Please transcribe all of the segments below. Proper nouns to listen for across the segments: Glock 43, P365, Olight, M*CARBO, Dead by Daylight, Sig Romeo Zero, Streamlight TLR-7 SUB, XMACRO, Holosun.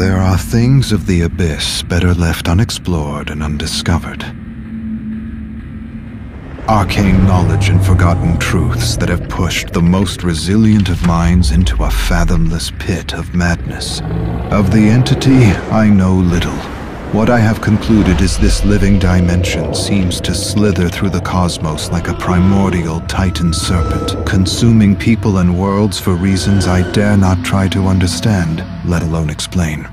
there are things of the abyss better left unexplored and undiscovered. Arcane knowledge and forgotten truths that have pushed the most resilient of minds into a fathomless pit of madness. Of the entity, I know little. What I have concluded is this living dimension seems to slither through the cosmos like a primordial titan serpent, consuming people and worlds for reasons I dare not try to understand, let alone explain.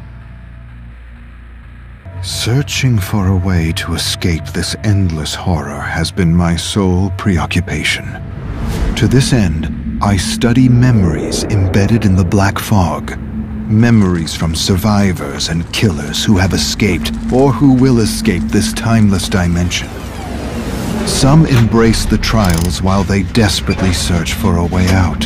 Searching for a way to escape this endless horror has been my sole preoccupation. To this end, I study memories embedded in the black fog. Memories from survivors and killers who have escaped, or who will escape this timeless dimension. Some embrace the trials while they desperately search for a way out.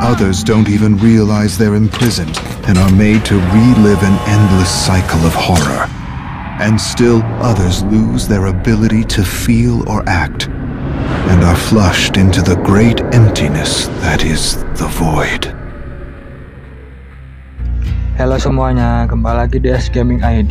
Others don't even realize they're imprisoned and are made to relive an endless cycle of horror. And still others lose their ability to feel or act, and are flushed into the great emptiness that is the void. Halo semuanya, kembali lagi di S Gaming ID.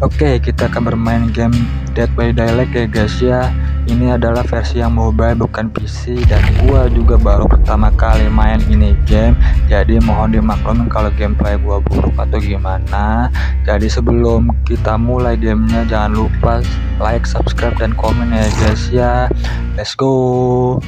Oke, kita akan bermain game Dead by Daylight ya guys ya. Ini adalah versi yang mobile bukan PC, dan gua juga baru pertama kali main ini game. Jadi mohon dimaklumin kalau gameplay gua buruk atau gimana. Jadi sebelum kita mulai gamenya, jangan lupa like, subscribe, dan komen ya guys ya. Let's go.